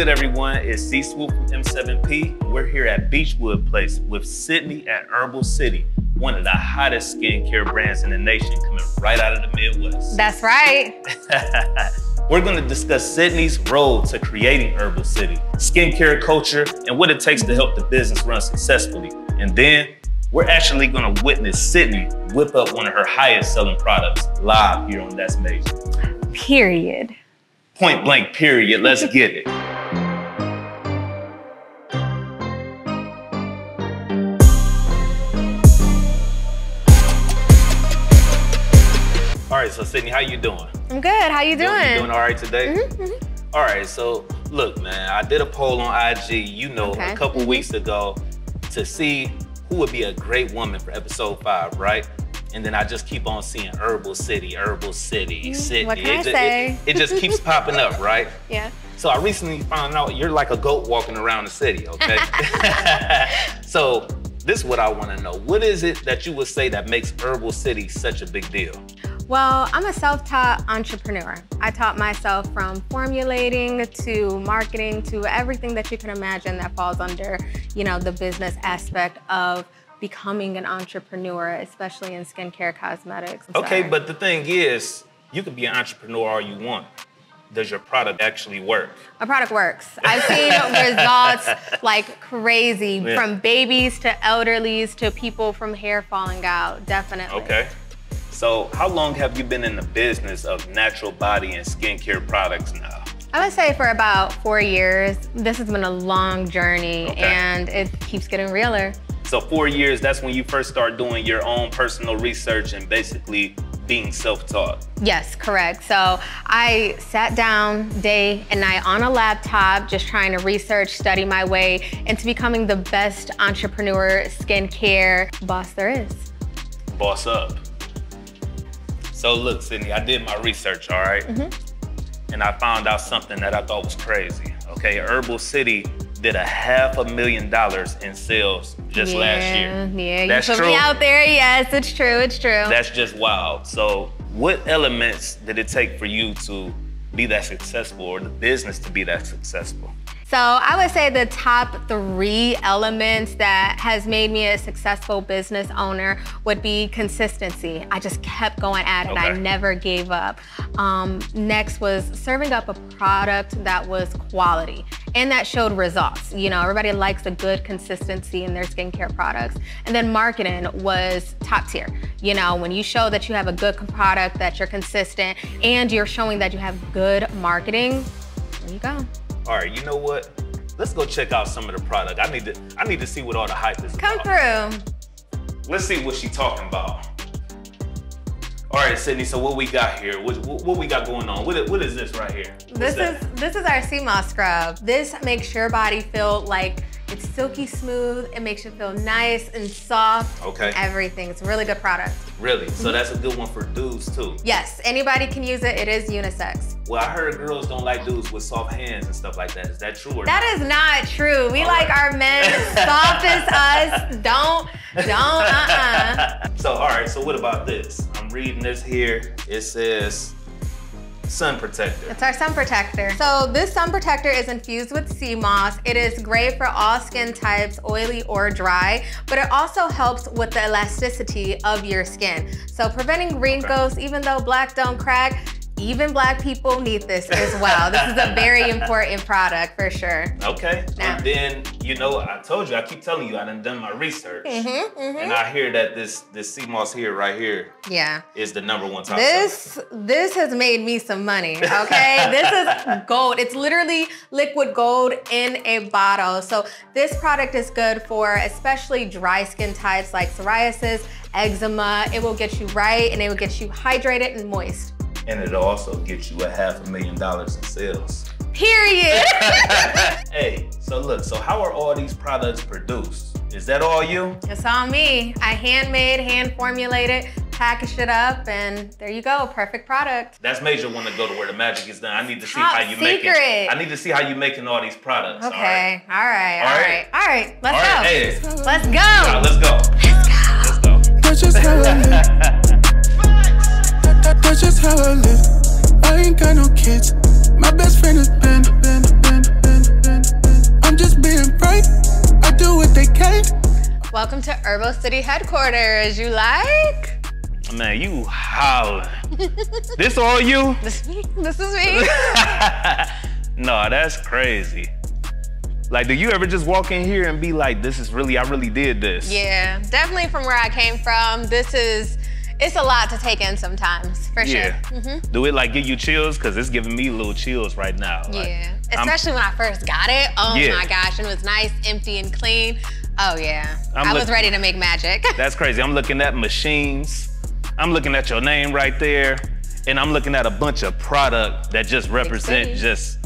good, everyone? It's C Swoop from M7P. We're here at Beachwood Place with Cidney at Herbal Ciddy, one of the hottest skincare brands in the nation, coming right out of the Midwest. That's right. We're gonna discuss Cidney's role to creating Herbal Ciddy, skincare culture, and what it takes to help the business run successfully. And then we're actually gonna witness Cidney whip up one of her highest selling products live here on That's Major. Period. Point blank, period. Let's get it. All right, so Cidney, how you doing? I'm good, how you doing? You doing all right today? Mm-hmm, mm-hmm. All right, so look, man, I did a poll on IG, you know, a couple weeks ago to see who would be a great woman for episode 5, right? And then I just keep on seeing Herbal Ciddy. What can I say? It just keeps popping up, right? Yeah. So I recently found out you're like a goat walking around the city, okay? So this is what I want to know. What is it that you would say that makes Herbal Ciddy such a big deal? Well, I'm a self-taught entrepreneur. I taught myself from formulating to marketing to everything that you can imagine that falls under, you know, the business aspect of becoming an entrepreneur, especially in skincare, cosmetics. Okay, but the thing is, you can be an entrepreneur all you want. Does your product actually work? My product works. I've seen results like crazy, from babies to elderlies to people from hair falling out, definitely. Okay. So how long have you been in the business of natural body and skincare products now? I would say for about 4 years. This has been a long journey, and it keeps getting realer. So 4 years, that's when you first start doing your own personal research and basically being self-taught. Yes, correct. So I sat down day and night on a laptop, just trying to research, study my way into becoming the best entrepreneur skincare boss there is. Boss up. So look, Cidney, I did my research, all right? Mm-hmm. And I found out something that I thought was crazy. Okay, Herbal Ciddy did $500,000 in sales just last year. Yeah, that's you put me out there. Yes, it's true, it's true. That's just wild. So what elements did it take for you to be that successful, or the business to be that successful? So I would say the top 3 elements that has made me a successful business owner would be consistency. I just kept going at it. I never gave up. Next was serving up a product that was quality and that showed results. You know, everybody likes a good consistency in their skincare products. And then marketing was top tier. You know, when you show that you have a good product, that you're consistent, and you're showing that you have good marketing, there you go. All right, you know what? Let's go check out some of the product. I need to see what all the hype is about. Come through. Let's see what she's talking about. All right, Cidney, so what we got here? What we got going on? What is this right here? This is our sea moss scrub. This makes your body feel like it's silky smooth. It makes you feel nice and soft. Okay. Everything. It's a really good product. Really? So that's a good one for dudes too? Yes. Anybody can use it. It is unisex. Well, I heard girls don't like dudes with soft hands and stuff like that. Is that true or not? That is not true. We like our men soft as us. Don't. So, all right. So what about this? I'm reading this here. It says sun protector. It's our sun protector. So this sun protector is infused with sea moss. It is great for all skin types, oily or dry, but it also helps with the elasticity of your skin. So preventing wrinkles, even though black don't crack, even black people need this as well. This is a very important product for sure. Okay, and then, you know, I told you, I keep telling you, I done my research. And I hear that this sea moss here, right here, is the #1 top seller. This has made me some money, okay? This is gold. It's literally liquid gold in a bottle. So this product is good for especially dry skin types like psoriasis, eczema. It will get you right, and it will get you hydrated and moist. And it'll also get you $500,000 in sales. Period. Hey, so look, so how are all these products produced? Is that all you? It's all me. I handmade, hand formulated, packaged it up, and there you go, perfect product. That's Major want to go to where the magic is done. I need to see how you make it. I need to see how you making all these products. Okay, all right. Let's go. Let's go. Let's go. That's just how I live. I ain't got no kids. My best friend is Ben. Welcome to Herbal Ciddy headquarters. You like? Man, you hollering. This all you? This is me. No, that's crazy. Like, do you ever just walk in here and be like, this is really, I really did this? Yeah, definitely from where I came from, this is, it's a lot to take in sometimes, for sure. Mm-hmm. Do it like give you chills? Cause it's giving me little chills right now. Like, yeah, especially when I first got it. Oh my gosh, and it was nice, empty and clean. Oh yeah, I was ready to make magic. That's crazy, I'm looking at machines. I'm looking at your name right there, and I'm looking at a bunch of product that just represent just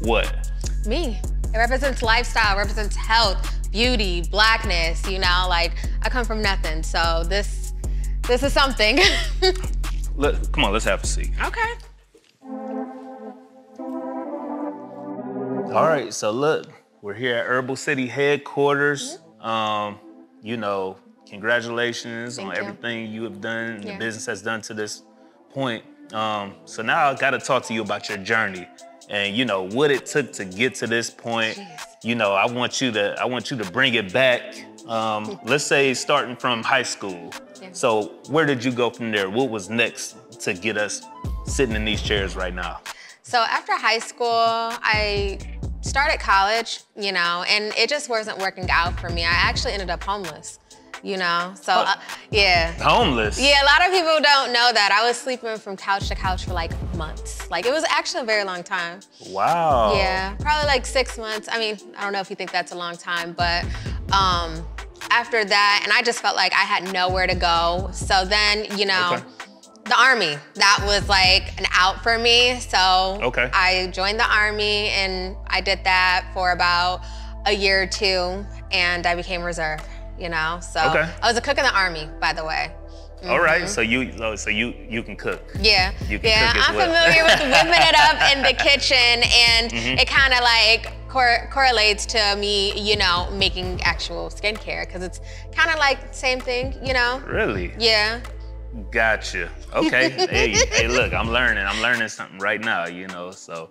what? Me. It represents lifestyle, represents health, beauty, blackness, you know, like I come from nothing, so this is something. Come on, let's have a seat. Okay. All right, so look, we're here at Herbal Ciddy headquarters. Mm-hmm. You know, congratulations on everything you have done, and the business has done to this point. So now I gotta talk to you about your journey and you know what it took to get to this point. Jeez. You know, I want you to bring it back. Let's say starting from high school. Yeah. So where did you go from there? What was next to get us sitting in these chairs right now? So after high school, I started college, you know, and it just wasn't working out for me. I actually ended up homeless. You know, so yeah. Homeless? Yeah, a lot of people don't know that. I was sleeping from couch to couch for like months. Like it was actually a very long time. Wow. Yeah, probably like 6 months. I mean, I don't know if you think that's a long time, but after that, and I just felt like I had nowhere to go. So then, you know, the Army, that was like an out for me. So I joined the Army and I did that for about a year or two and I became reserve. You know, so I was a cook in the Army, by the way. Mm-hmm. All right, so you can cook. Yeah, cook I'm familiar with whipping it up in the kitchen, and it kind of like correlates to me, you know, making actual skincare because it's kind of like same thing, you know. Really? Yeah. Gotcha. Okay. hey, look, I'm learning something right now, you know. So,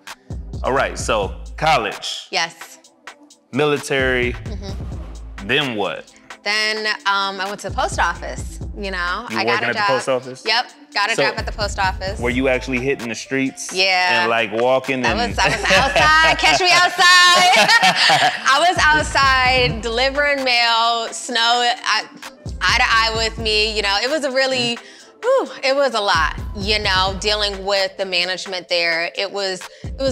all right, so college. Yes. Military. Then what? Then I went to the post office, you know. I got a job. You working at the post office? Yep, got a job at the post office. Were you actually hitting the streets? Yeah. And like walking I was outside, catch me outside. I was outside delivering mail, snow, eye to eye with me, you know. It was a really, it was a lot, you know, dealing with the management there. It was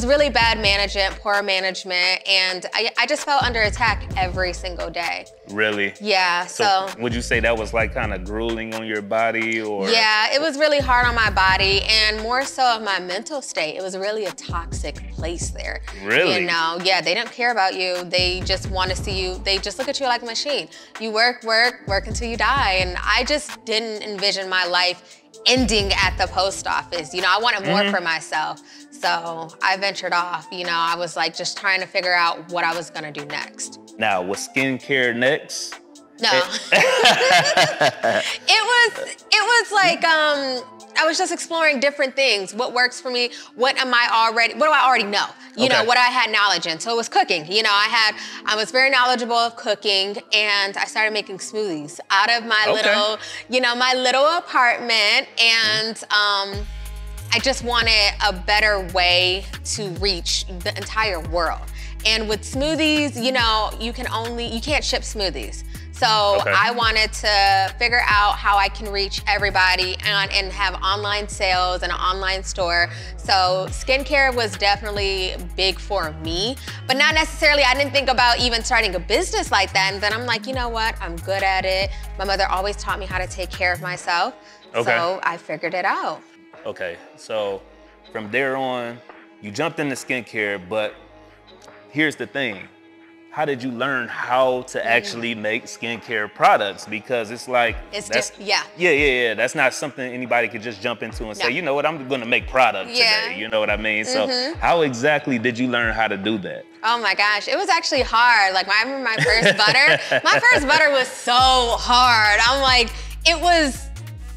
really bad management, poor management, and I just felt under attack every single day. Really? Yeah, so. Would you say that was like kind of grueling on your body or? Yeah, it was really hard on my body and more so of my mental state. It was really a toxic place there. Really? You know, yeah, they don't care about you. They just want to see you. They just look at you like a machine. You work until you die. And I just didn't envision my life ending at the post office. You know, I wanted more for myself. So I ventured off, you know, I was like just trying to figure out what I was gonna do next. Now, was skincare next? No. It was like, I was just exploring different things. What works for me? What do I already know? You know, what I had knowledge in. So it was cooking. You know, I was very knowledgeable of cooking and I started making smoothies out of my little, you know, my little apartment. And I just wanted a better way to reach the entire world. And with smoothies, you know, you can't ship smoothies. So I wanted to figure out how I can reach everybody and have online sales and an online store. So skincare was definitely big for me, but not necessarily, I didn't think about even starting a business like that. And then I'm like, you know what? I'm good at it. My mother always taught me how to take care of myself. So I figured it out. Okay, so from there on, you jumped into skincare, but here's the thing. How did you learn how to actually make skincare products? Because it's like, that's not something anybody could just jump into and say, you know what, I'm gonna make product today. You know what I mean? So how exactly did you learn how to do that? Oh my gosh, it was actually hard. Like I remember my first butter. My first butter was so hard. I'm like, it was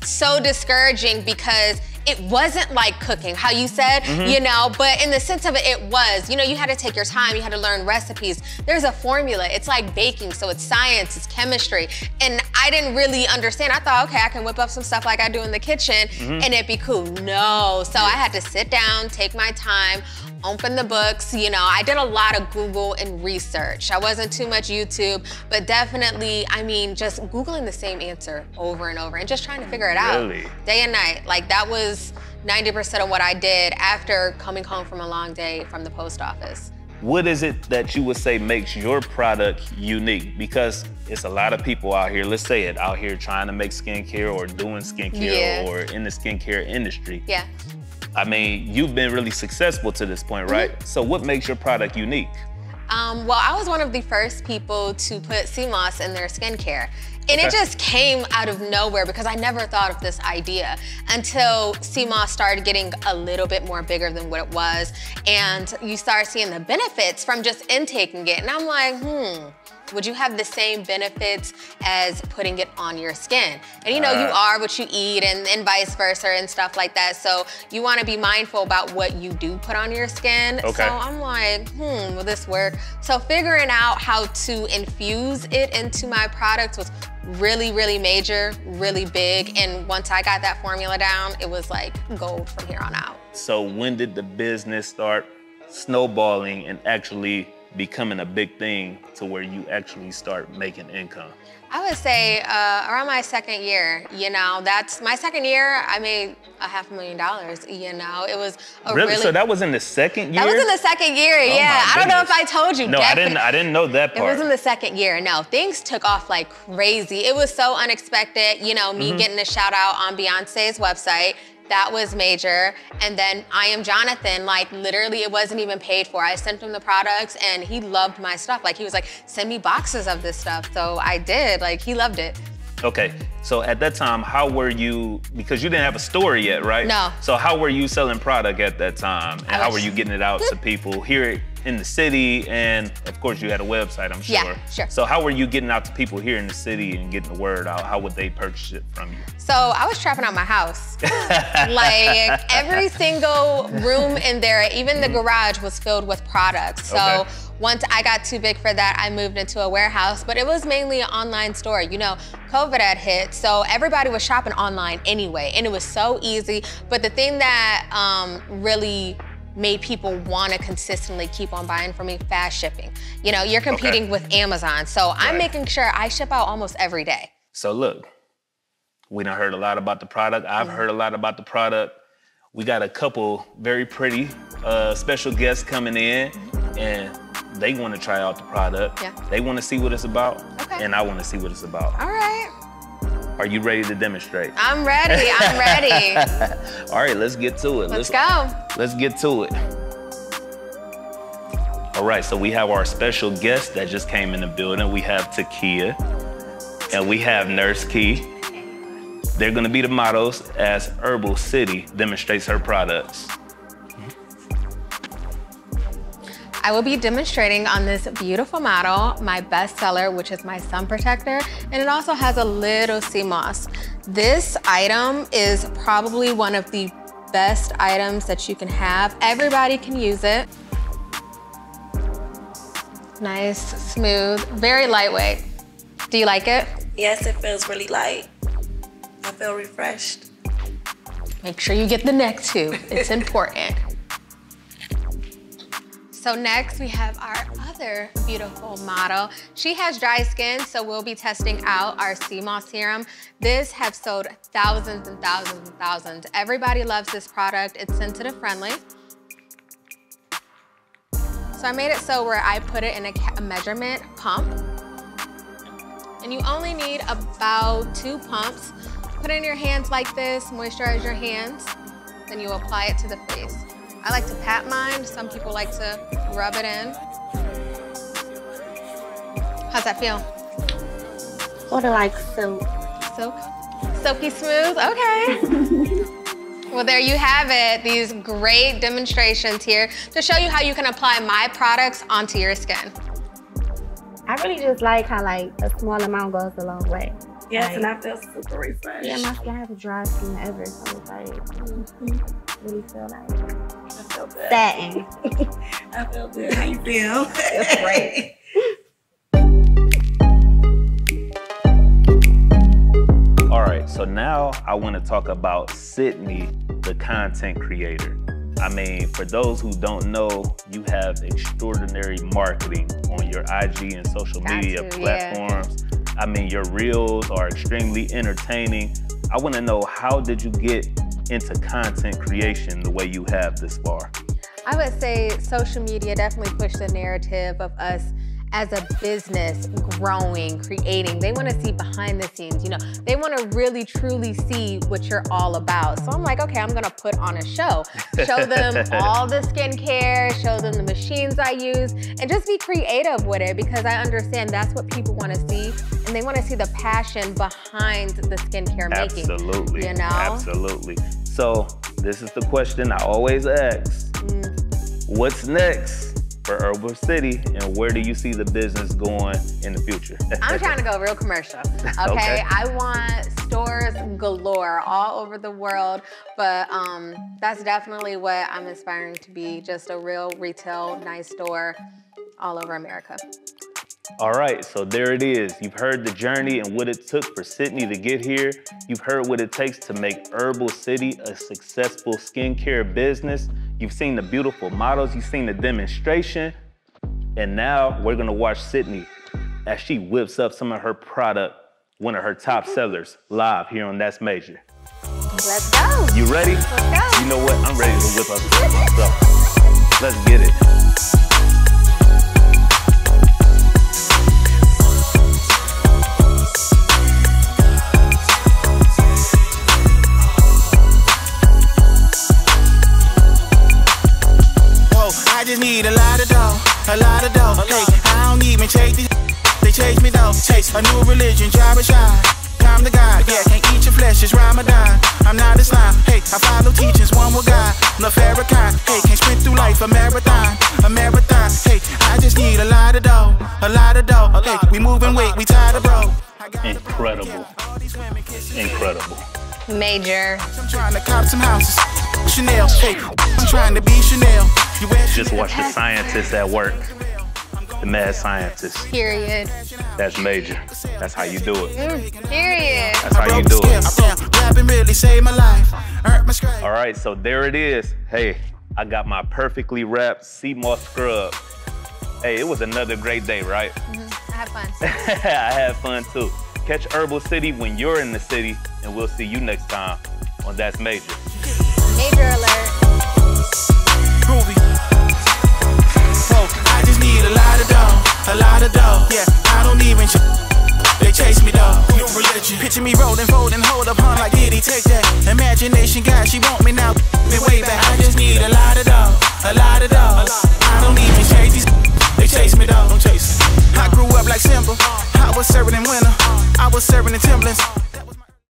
so discouraging because it wasn't like cooking, how you said, you know, but in the sense of it, it was, you know, you had to take your time, you had to learn recipes. There's a formula, it's like baking, so it's science, it's chemistry. And I didn't really understand. I thought, okay, I can whip up some stuff like I do in the kitchen and it'd be cool. No, so I had to sit down, take my time, open the books, you know. I did a lot of Google and research. I wasn't too much YouTube, but definitely, I mean, just Googling the same answer over and over and just trying to figure it out. Really? Day and night. Like that was 90% of what I did after coming home from a long day from the post office. What is it that you would say makes your product unique? Because it's a lot of people out here, let's say it, out here trying to make skincare or doing skincare or in the skincare industry. Yeah. I mean, you've been really successful to this point, right? So what makes your product unique? Well, I was one of the first people to put sea moss in their skincare. And it just came out of nowhere because I never thought of this idea until sea moss started getting a little bit more bigger than what it was. And you start seeing the benefits from just intaking it. And I'm like, would you have the same benefits as putting it on your skin? And you know, you are what you eat and vice versa and stuff like that. So you wanna be mindful about what you do put on your skin. So I'm like, will this work? So figuring out how to infuse it into my products was really, really major, really big. And once I got that formula down, it was like gold from here on out. So when did the business start snowballing and actually becoming a big thing to where you actually start making income? I would say around my second year, you know, that's my second year, I made $500,000, you know, it was a really. So that was in the second year? That was in the second year, yeah. I don't know if I told you. No, I didn't know that part. It was in the second year, no. Things took off like crazy. It was so unexpected, you know, me getting a shout out on Beyonce's website. That was major. And then I Am Jonathan, like literally it wasn't even paid for. I sent him the products and he loved my stuff. Like he was like, send me boxes of this stuff. So I did, like he loved it. Okay, so at that time, how were you, because you didn't have a store yet, right? No. So how were you selling product at that time? And how were you getting it out to people here in the city? And of course you had a website, I'm sure. Yeah, sure. So how were you getting out to people here in the city and getting the word out? How would they purchase it from you? So I was trapping out my house. Like every single room in there, even the garage was filled with products. So once I got too big for that, I moved into a warehouse, but it was mainly an online store. You know, COVID had hit, so everybody was shopping online anyway, and it was so easy. But the thing that really made people wanna consistently keep on buying from me, fast shipping. You know, you're competing with Amazon, so I'm making sure I ship out almost every day. So look, we done heard a lot about the product. I've heard a lot about the product. We got a couple very pretty special guests coming in, and they wanna try out the product. Yeah. They wanna see what it's about, and I wanna see what it's about. All right. Are you ready to demonstrate? I'm ready, I'm ready. All right, let's get to it. Let's go. Let's get to it. All right, so we have our special guest that just came in the building. We have Takiya, and we have Nurse Key. They're gonna be the models as Herbal Ciddy demonstrates her products. I will be demonstrating on this beautiful model, my bestseller, which is my sun protector, and it also has a little sea moss. This item is probably one of the best items that you can have. Everybody can use it. Nice, smooth, very lightweight. Do you like it? Yes, it feels really light. I feel refreshed. Make sure you get the neck too, it's important. So next we have our other beautiful model. She has dry skin, so we'll be testing out our sea moss serum. This has sold thousands and thousands and thousands. Everybody loves this product. It's sensitive friendly. So I made it so where I put it in a measurement pump. And you only need about 2 pumps. Put it in your hands like this, moisturize your hands, then you apply it to the face. I like to pat mine. Some people like to rub it in. How's that feel? Sort of like silk. Silk? Silky smooth? Okay. Well, there you have it. These great demonstrations here to show you how you can apply my products onto your skin. I really just like how like a small amount goes a long way. Yes, like, and I felt super refreshed. Yeah, my skin has the driest skin ever, so it's like, really feel like I feel good. Satin. I feel good. How you feel? It's great. All right, so now I want to talk about Cidney, the content creator. I mean, for those who don't know, you have extraordinary marketing on your IG and social media platforms. Yeah. I mean, your reels are extremely entertaining. I want to know, how did you get into content creation the way you have this far? I would say social media definitely pushed the narrative of us as a business growing, creating. They want to see behind the scenes, you know, they want to really truly see what you're all about. So I'm like, okay, I'm gonna put on a show, show them all the skincare, show them the machines I use, and just be creative with it, because I understand that's what people want to see, and they want to see the passion behind the skincare making. Absolutely, you know? Absolutely. So this is the question I always ask. What's next for Herbal Ciddy, and where do you see the business going in the future? I'm trying to go real commercial, okay? I want stores galore all over the world, but that's definitely what I'm aspiring to be, just a real retail, nice store all over America. All right, so there it is. You've heard the journey and what it took for Cidney to get here. You've heard what it takes to make Herbal Ciddy a successful skincare business. You've seen the beautiful models, you've seen the demonstration, and now we're gonna watch Cidney as she whips up some of her product, one of her top sellers, live here on That's Major. Let's go. You ready? Let's go. You know what, I'm ready to whip up some stuff. Let's get it. Need a lot of dough, a lot of dough. Hey, I don't even chase these, they chase me though. Chase a new religion, job or shine. Time to God, yeah, can't eat your flesh, it's Ramadan. I'm not Islam, hey, I follow teachings, one with God, no Farrakhan. Hey, can't sprint through life, a marathon, hey, I just need a lot of dough, a lot of dough. Hey, we moving weight, we tired of bro. Incredible, incredible. Major. I'm trying to cop some houses, Chanel, hey, I'm trying to be Chanel. Just watch the scientists at work, the mad scientists. Period. That's Major. That's how you do it. Period. That's how you do it. All right, so there it is. Hey, I got my perfectly wrapped sea moss scrub. Hey, it was another great day, right? I had fun. I had fun too. Catch Herbal Ciddy when you're in the city, and we'll see you next time on That's Major. Major alert. I just need a lot of dough, a lot of dough. Yeah, I don't even they chase me though. New religion. Picture me rolling, folding, hold up, huh? Like did he take that? Imagination, God, she want me now. Me way back. I just need a lot of dough, a lot of dough. I don't even chase these. They chase me though. Don't chase. I grew up like Simba. I was serving in winter. I was serving in Timberlands.